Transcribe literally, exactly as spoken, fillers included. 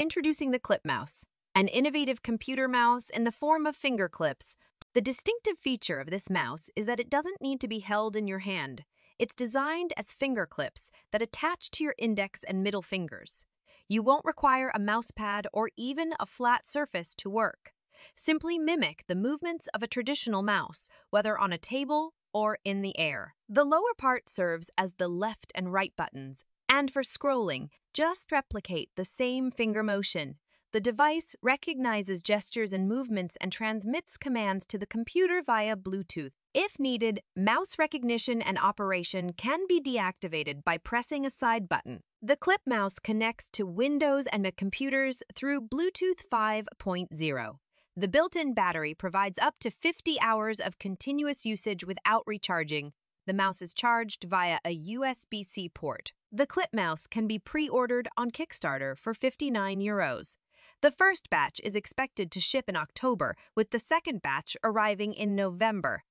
Introducing the Clip Mouse, an innovative computer mouse in the form of finger clips. The distinctive feature of this mouse is that it doesn't need to be held in your hand. It's designed as finger clips that attach to your index and middle fingers. You won't require a mouse pad or even a flat surface to work. Simply mimic the movements of a traditional mouse, whether on a table or in the air. The lower part serves as the left and right buttons, and for scrolling, just replicate the same finger motion. The device recognizes gestures and movements and transmits commands to the computer via Bluetooth. If needed, mouse recognition and operation can be deactivated by pressing a side button. The Clip Mouse connects to Windows and Mac computers through Bluetooth five point oh. The built-in battery provides up to fifty hours of continuous usage without recharging. The mouse is charged via a U S B C port. The Clip Mouse can be pre-ordered on Kickstarter for fifty-nine euros. The first batch is expected to ship in October, with the second batch arriving in November.